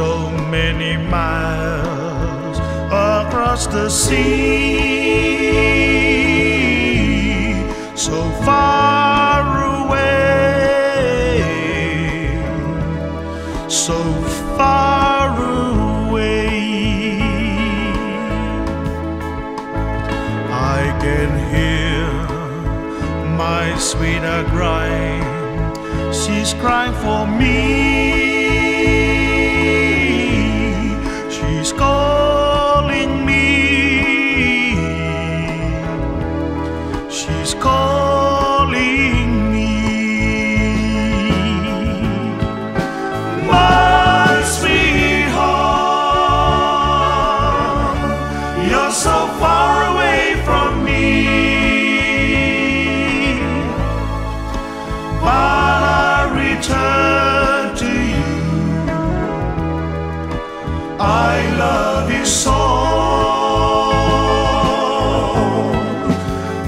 so many miles across the sea, so far away, so far away. I can hear my sweetheart crying, she's crying for me. She's calling me, she's calling me. My sweetheart, you're so far away from me, but I return to you. I love you so.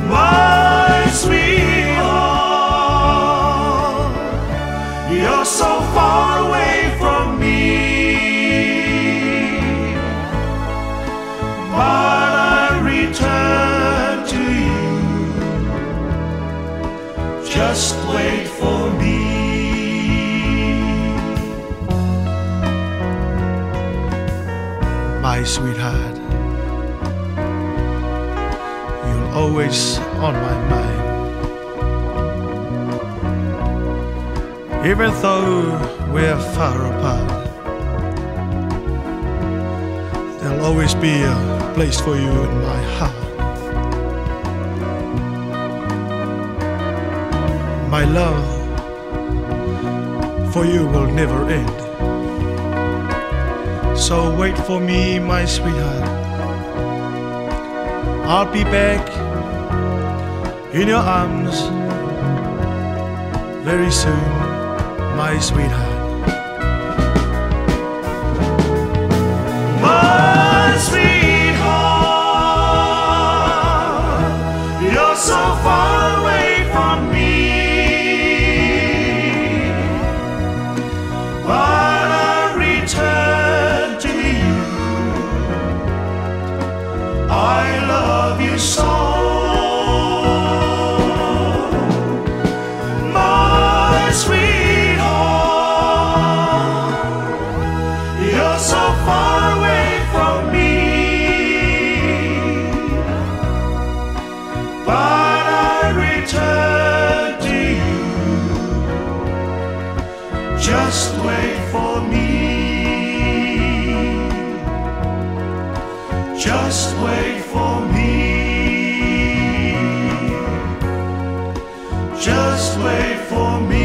My sweetheart, you're so far away from me, but I return to you. Just wait for me. My sweetheart, you're always on my mind. Even though we're far apart, there'll always be a place for you in my heart. My love for you will never end. So wait for me, my sweetheart. I'll be back in your arms very soon, my sweetheart. My sweetheart, you're so far away from me, but I return. I love you so. My sweetheart, you're so far away from me, but I return to you. Just wait for me. Just wait for me. Just wait for me.